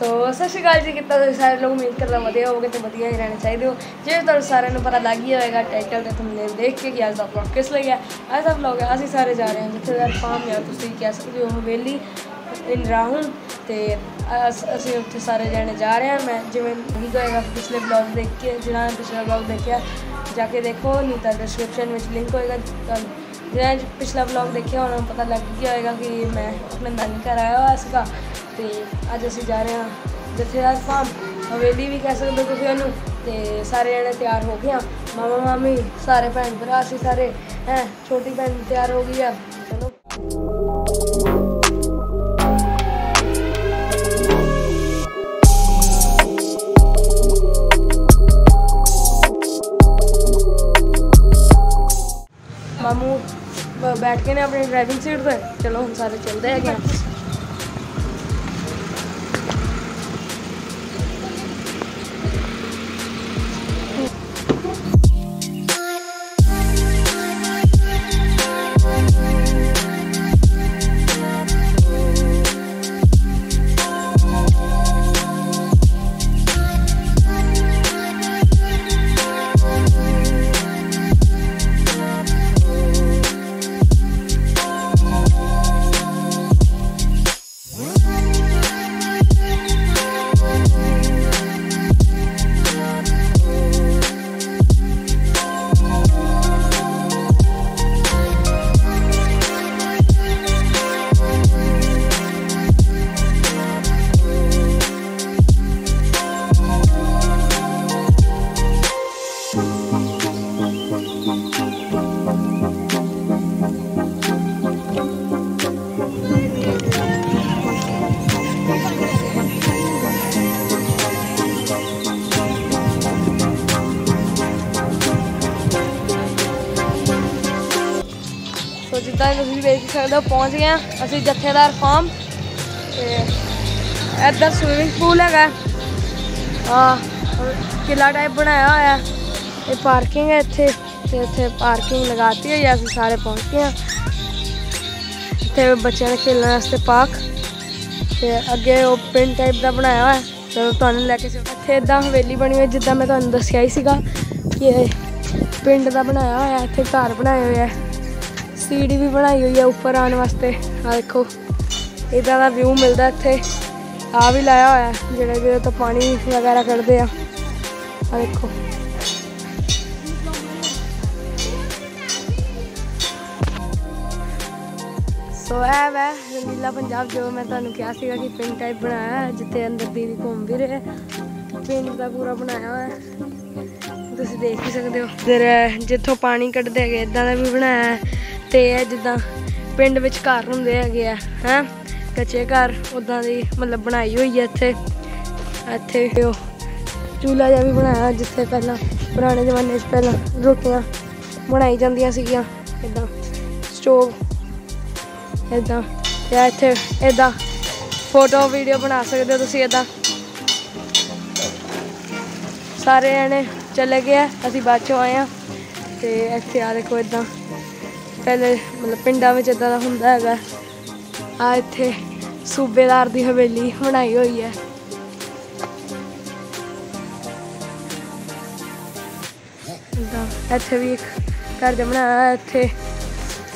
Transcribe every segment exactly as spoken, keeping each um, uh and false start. सो सत श्री अकाल जी। कितना सारे लोग उम्मीद करना वधिया हो गए तो वधिया ही रहना चाहिए हो। जिस तरह सारे पता लग ही होगा टाइटल तो तुमने देख के कि आज का ब्लॉग किस लगे। आज का ब्लॉग है असं सारे जा रहे हैं जथेदार फार्म या तुम कह सकते हो हवेली इन राहुल तो असं उ सारे जाने जा रहे हैं। मैं जिमें ठीक होएगा पिछले ब्लॉग देख के जिन्होंने पिछला ब्लॉग देखा जाके देखो, नहीं तो डिस्क्रिप्शन में लिंक होएगा। जिन्हें पिछला ब्लॉग देखा उन्होंने पता लग गया होगा कि मैं अपने नानी घर आया हुआ इसका। तो अज असी जा रहे हैं जथेदार फार्म हवेली भी कह सकते हो तुम। सारे जने तैयार हो गए, मामा मामी सारे भैन भरा असी सारे हैं, छोटी भैन तैयार हो गई है। चलो मामू बैठ के ने अपनी ड्राइविंग सीट पर। चलो हम सारे चलते हैं। जिदा तुम देख सकते हो पहुँच गए असं जथेदार फार्म। इधर स्विमिंग पूल है, किला टाइप बनाया होया, ये पार्किंग है इतने, तो इतने पार्किंग लगाती है। असं सारे पहुँच गए इतने बच्चों ने खेलने वास्ते पार्क, तो अगे वो पिंड टाइप का बनाया हुआ है। चलो तो लैके इतने इदा हवेली बनी हुई जिदा मैं तुम्हें दसिया ही कि पिंड का बनाया होया, इतने घर बनाए हुए है, सीढ़ी भी बनाई हुई है उपर आने वास्ते। हाँ देखो इदा का व्यू मिलता इतने, आ भी लाया होया जेड़ा जेड़ा तो पानी वगैरह कढ़ते हैं। हाँ देखो सो है वै रंगीला पंजाब जो मैं तुम्हें कहा कि पिंड टाइप बनाया है जिते अंदर दीदी घूम भी रहे, पिंड का पूरा बनाया हुआ है तुम देख भी सकते हो। इधर जितों पानी कढ़ते है इदा का भी बनाया है, तो यह जिदा पिंड में घर होंगे है हैं कच्चे घर उदा की मतलब बनाई हुई है। इतने इतने चूल्हा जहा भी बनाया जिथे पहला पुराने जमाने पहला रोटियां बनाई जांदियां सीगियां, इदा स्टोव इदा या इतने इदा फोटो वीडियो बना सकते हो तुसीं। इदा सारे जने चले गए असीं बाद चों आए हैं। तो इतने आ देखो इदा पहले मतलब पिंडा में इदा का होंदा है। आ इत्थे सूबेदार की हवेली बनाई हुई है। इत्थे भी एक घर बनाया, इत्थे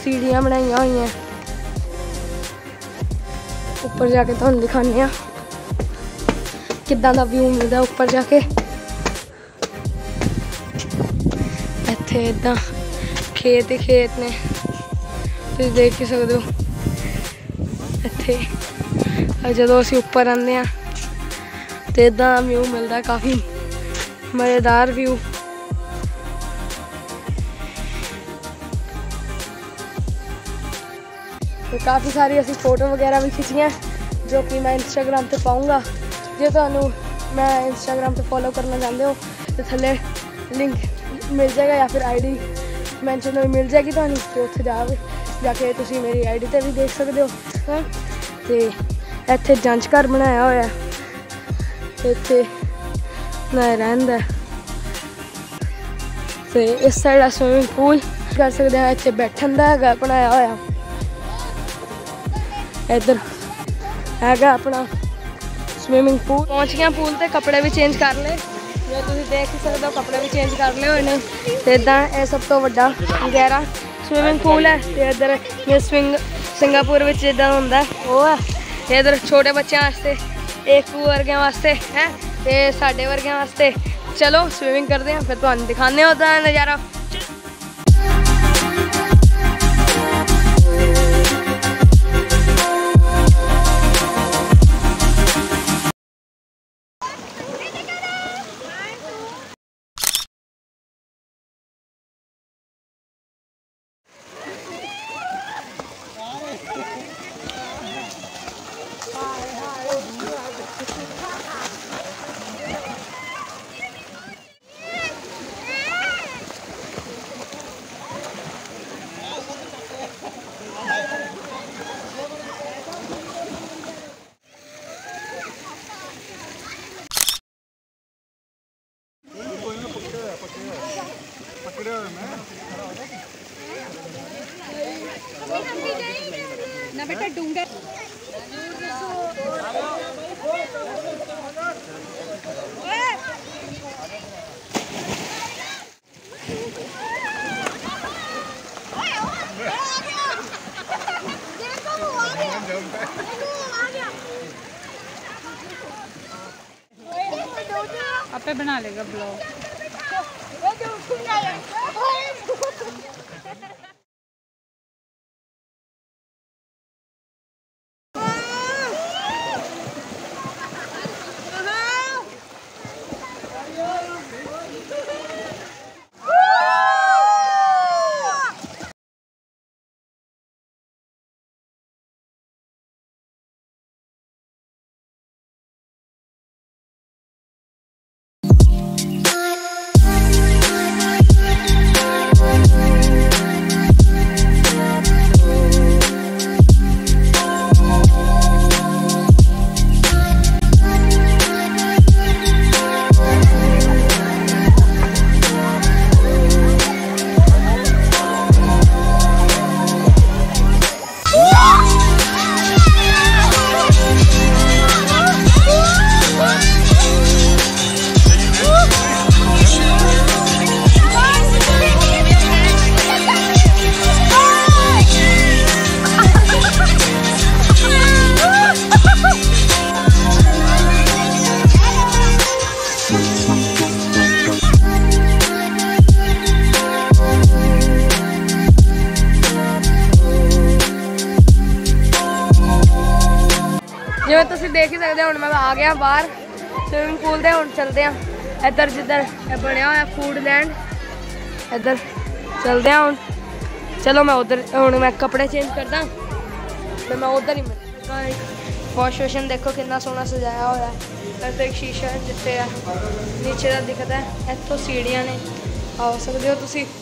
सीढ़ियां बनाई हुई हैं, उपर जाके तुहानूं दिखाने आ किद्दां दा व्यू मिलदा उपर जाके। इत्थे इदा खेत ही खेत ने तुम देख ही सकते हो। इतने जो असी उपर आने तो इदा व्यू मिलता काफ़ी मज़ेदार व्यू। तो काफ़ी सारी असी फोटो वगैरह भी खिंचियाँ जो कि मैं इंस्टाग्राम पे पाऊँगा। जो तो मैं इंस्टाग्राम पे फॉलो करना चाहते हो तो थले लिंक मिल जाएगा या फिर आईडी मैंशन मिल जाएगी तुम्हें, तो उ जा जाके तुम मेरी आई डी भी देख सकते हो। हैं तो इतने जंज घर बनाया होया, इतने रहता है, तो इस साइड स्विमिंग पूल कर सकते हैं, इतने बैठन का है बनाया होया। इधर है अपना स्विमिंग पूल पहुँच गए पूल से। कपड़े भी चेंज कर ले, जो तुम देख सकते हो कपड़े भी चेंज कर ले हुए हैं। इदा यह सब तो वड्डा गहरा स्विमिंग पूल है। तो इधर जो स्विंग सिंगापुर जिदा होंगे वह है। इधर छोटे बच्चों वास्ते, एक वर्गों वास्ते है, तो साढ़े वर्गों वास्ते। चलो स्विमिंग करते हैं, फिर तुम दिखाने होता है नज़ारा। ना बेटा डूंगा आपे बना लेगा ब्लॉग। जिमें तुम देख ही सकते हो हम मैं आ गया बाहर स्विमिंग पूल से। हम चलते हैं इधर जिधर बनया हुआ फूड लैंड, इधर चलते हैं हम। चलो मैं उधर हम मैं कपड़े चेंज करता, तो मैं उधर ही मिल। वॉश बेसिन देखो कितना सोहना सजाया हुआ है। तो एक शीशा है जिससे नीचे का दिखता है। इतों सीढ़ियाँ ने आ सकते हो तुम।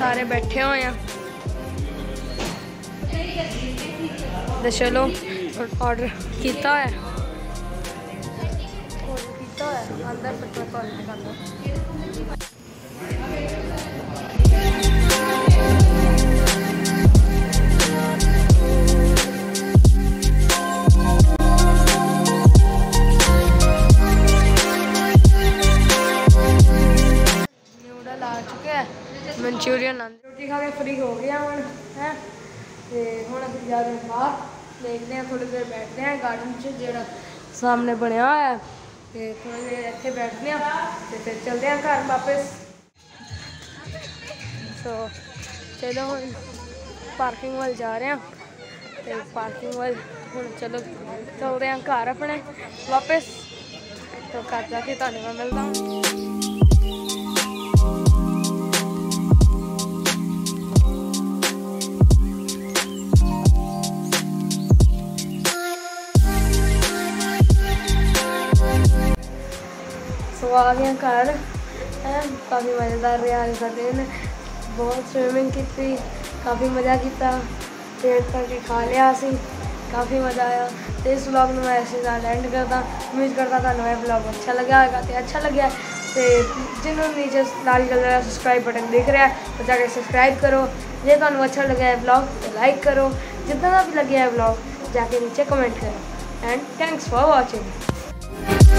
सारे बैठे हुए हैं। तो चलो ऑर्डर किया है अंदर करना। मंचूरियन रोटी खा के फ्री हो गया हम है। तो हम अभी जा रहे हैं बाहर, देखते हैं थोड़ी देर बैठते हैं गार्डन जो सामने बनया हुआ है। तो थोड़ी देर इतने बैठते हैं, तो फिर चलते हैं घर वापस। तो चलो हम पार्किंग वाल जा रहे हैं, तो पार्किंग वाल हम चलो चलते हैं घर अपने वापस। तो घर जाके तुम्हें मैं मिलता हूँ। आ गया घर है। काफ़ी मज़ेदार रहा आज का दिन। बहुत स्विमिंग की, काफ़ी मज़ा किया, पेट करके खा लिया, काफ़ी मज़ा आया। तो इस ब्लॉग में मैं ऐसे एंड करता उम्मीद करता था नया ब्लॉग अच्छा लगा तो अच्छा लगे तो जिन्होंने नीचे लाल कलर का सब्सक्राइब बटन दिख रहा है तो जाकर सब्सक्राइब करो। जो तुम्हें अच्छा लगे ब्लॉग तो लाइक करो, जितना भी लगे ब्लॉग जाके नीचे कमेंट करो एंड थैंक्स फॉर वॉचिंग।